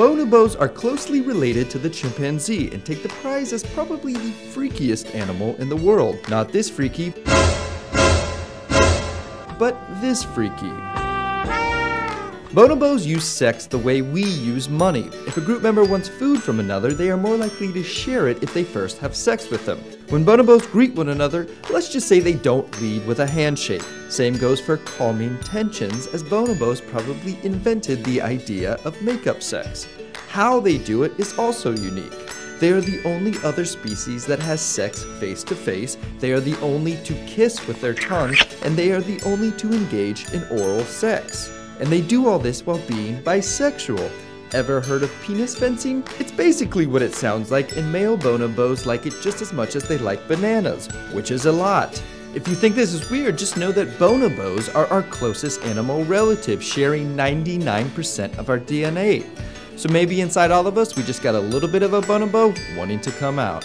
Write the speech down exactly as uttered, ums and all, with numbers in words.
Bonobos are closely related to the chimpanzee and take the prize as probably the freakiest animal in the world. Not this freaky, but this freaky. Bonobos use sex the way we use money. If a group member wants food from another, they are more likely to share it if they first have sex with them. When bonobos greet one another, let's just say they don't lead with a handshake. Same goes for calming tensions, as bonobos probably invented the idea of make-up sex. How they do it is also unique. They are the only other species that has sex face-to-face, they are the only to kiss with their tongues, and they are the only to engage in oral sex. And they do all this while being bisexual. Ever heard of penis fencing? It's basically what it sounds like, and male bonobos like it just as much as they like bananas, which is a lot. If you think this is weird, just know that bonobos are our closest animal relative, sharing ninety-nine percent of our D N A. So maybe inside all of us, we just got a little bit of a bonobo wanting to come out.